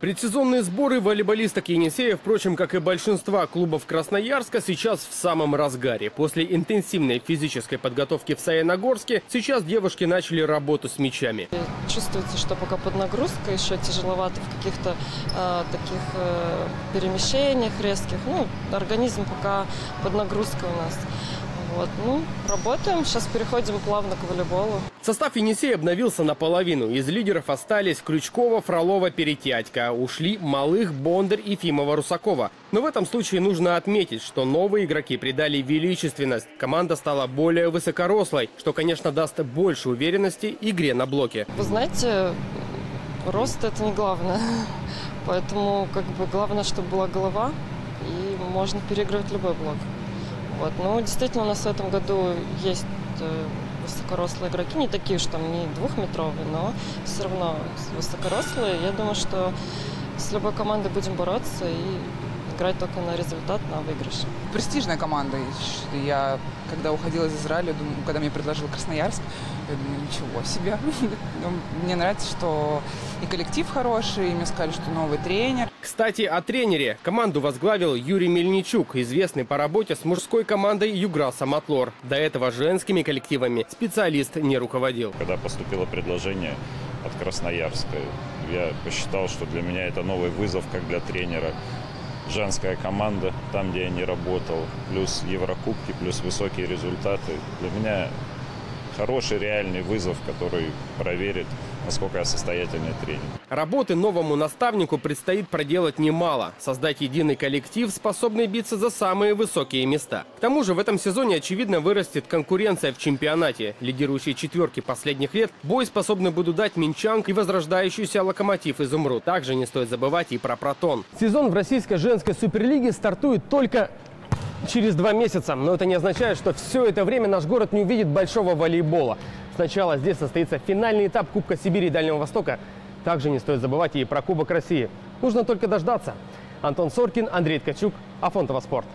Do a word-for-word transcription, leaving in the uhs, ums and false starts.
Предсезонные сборы волейболисток Енисея, впрочем, как и большинства клубов Красноярска, сейчас в самом разгаре. После интенсивной физической подготовки в Саяногорске сейчас девушки начали работу с мячами. Чувствуется, что пока под нагрузкой, еще тяжеловато в каких-то э, таких э, перемещениях резких. Ну, организм пока под нагрузкой у нас. Вот, ну, работаем. Сейчас переходим плавно к волейболу. Состав Енисея обновился наполовину. Из лидеров остались Крючкова, Фролова, Перетядька. Ушли Малых, Бондарь, Ефимова, Русакова. Но в этом случае нужно отметить, что новые игроки придали величественность. Команда стала более высокорослой, что, конечно, даст больше уверенности игре на блоке. Вы знаете, рост – это не главное. Поэтому, как бы, главное, чтобы была голова, и можно переигрывать любой блок. Вот. Ну, действительно, у нас в этом году есть э, высокорослые игроки, не такие уж там не двухметровые, но все равно высокорослые. Я думаю, что с любой командой будем бороться и играть только на результат, на выигрыш. Престижная команда. Я, когда уходила из Израиля, думаю, когда мне предложил Красноярск, я думаю, ничего себе. Мне нравится, что и коллектив хороший, и мне сказали, что новый тренер. Кстати, о тренере. Команду возглавил Юрий Мельничук, известный по работе с мужской командой «Югра Самотлор». До этого женскими коллективами специалист не руководил. Когда поступило предложение от Красноярска, я посчитал, что для меня это новый вызов, как для тренера. Женская команда, там, где я не работал, плюс Еврокубки, плюс высокие результаты. Для меня хороший, реальный вызов, который проверит, насколько я состоятельный тренер. Работы новому наставнику предстоит проделать немало. Создать единый коллектив, способный биться за самые высокие места. К тому же в этом сезоне, очевидно, вырастет конкуренция в чемпионате. Лидирующие четверки последних лет бой способны будут дать Минчанка и возрождающийся Локомотив Изумру. Также не стоит забывать и про Протон. Сезон в российской женской суперлиге стартует только через два месяца. Но это не означает, что все это время наш город не увидит большого волейбола. Сначала здесь состоится финальный этап Кубка Сибири и Дальнего Востока. Также не стоит забывать и про Кубок России. Нужно только дождаться. Антон Соркин, Андрей Ткачук, Афонтово спорт.